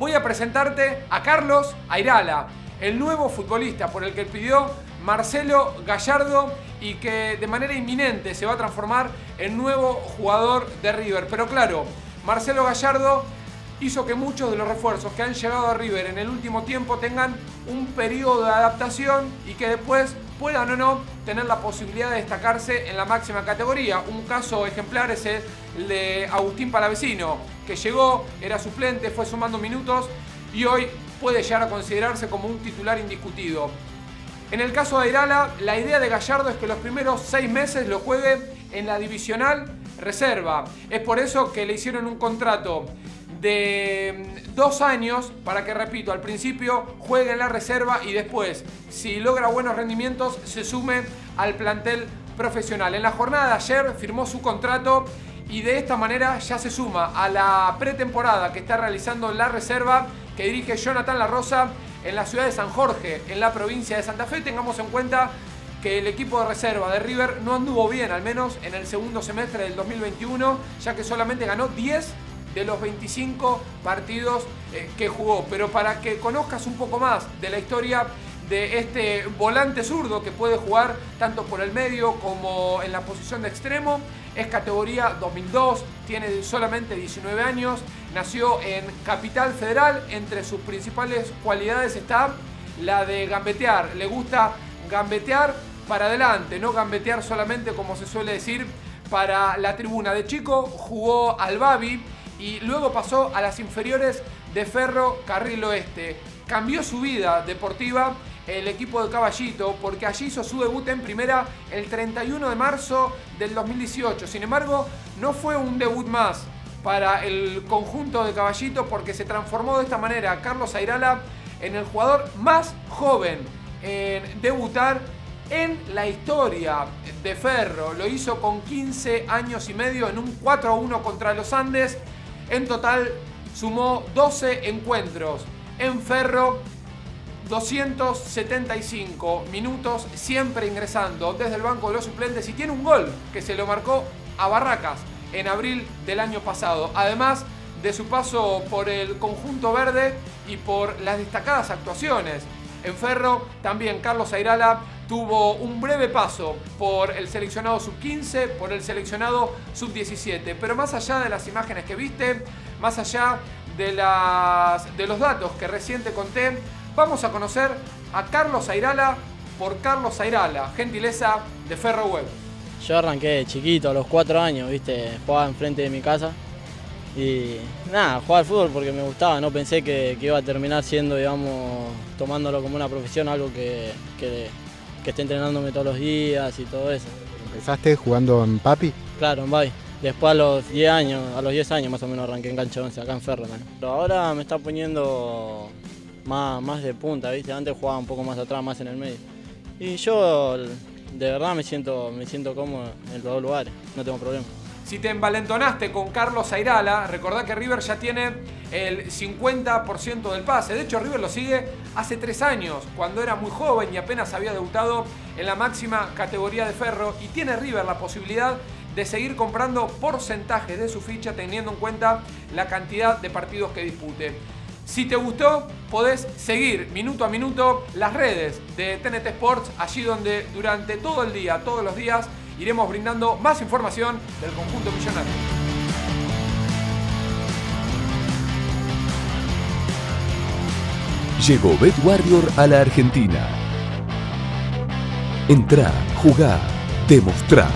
voy a presentarte a Carlos Airala, el nuevo futbolista por el que pidió Marcelo Gallardo y que de manera inminente se va a transformar en nuevo jugador de River. Pero claro, Marcelo Gallardo hizo que muchos de los refuerzos que han llegado a River en el último tiempo tengan un periodo de adaptación y que después puedan o no tener la posibilidad de destacarse en la máxima categoría. Un caso ejemplar es el de Agustín Palavecino, que llegó, era suplente, fue sumando minutos y hoy puede llegar a considerarse como un titular indiscutido. En el caso de Airala, la idea de Gallardo es que los primeros 6 meses lo juegue en la divisional reserva. Es por eso que le hicieron un contrato de 2 años para que, repito, al principio juegue en la reserva y después, si logra buenos rendimientos, se sume al plantel profesional. En la jornada de ayer firmó su contrato y de esta manera ya se suma a la pretemporada que está realizando la reserva que dirige Jonathan La Rosa en la ciudad de San Jorge, en la provincia de Santa Fe. Tengamos en cuenta que el equipo de reserva de River no anduvo bien, al menos en el segundo semestre del 2021, ya que solamente ganó 10 de los 25 partidos que jugó. Pero para que conozcas un poco más de la historia de este volante zurdo que puede jugar tanto por el medio como en la posición de extremo, es categoría 2002, tiene solamente 19 años, nació en Capital Federal. Entre sus principales cualidades está la de gambetear, le gusta gambetear para adelante, no gambetear solamente como se suele decir para la tribuna. De chico jugó al Babi y luego pasó a las inferiores de Ferro Carril Oeste. Cambió su vida deportiva el equipo de Caballito porque allí hizo su debut en primera el 31 de marzo del 2018. Sin embargo, no fue un debut más para el conjunto de Caballito porque se transformó de esta manera Carlos Airala en el jugador más joven en debutar en la historia de Ferro. Lo hizo con 15 años y medio en un 4-1 contra los Andes. En total sumó 12 encuentros en Ferro, 275 minutos, siempre ingresando desde el banco de los suplentes, y tiene un gol que se lo marcó a Barracas en abril del año pasado. Además de su paso por el conjunto verde y por las destacadas actuaciones en Ferro, también Carlos Airala tuvo un breve paso por el seleccionado sub-15, por el seleccionado sub-17. Pero más allá de las imágenes que viste, más allá de los datos que recién te conté, vamos a conocer a Carlos Airala por Carlos Airala, gentileza de Ferro Web. Yo arranqué chiquito, a los 4 años, ¿viste? Jugaba enfrente de mi casa y nada, jugaba al fútbol porque me gustaba. No pensé que iba a terminar siendo, digamos, tomándolo como una profesión, algo que esté entrenándome todos los días y todo eso. ¿Empezaste jugando en Papi? Claro, en Babi. Después a los 10 años, a los 10 años más o menos arranqué en cancha 11, acá en Ferro. Pero ahora me está poniendo más de punta, ¿viste? Antes jugaba un poco más atrás, más en el medio. Y yo de verdad me siento cómodo en todos lugares, no tengo problema. Si te envalentonaste con Carlos Airala, recordá que River ya tiene el 50% del pase. De hecho, River lo sigue hace 3 años, cuando era muy joven y apenas había debutado en la máxima categoría de Ferro. Y tiene River la posibilidad de seguir comprando porcentajes de su ficha teniendo en cuenta la cantidad de partidos que dispute. Si te gustó, podés seguir minuto a minuto las redes de TNT Sports, allí donde durante todo el día, todos los días, iremos brindando más información del conjunto millonario. Llegó BetWarrior a la Argentina. Entrá, jugá, demostrá.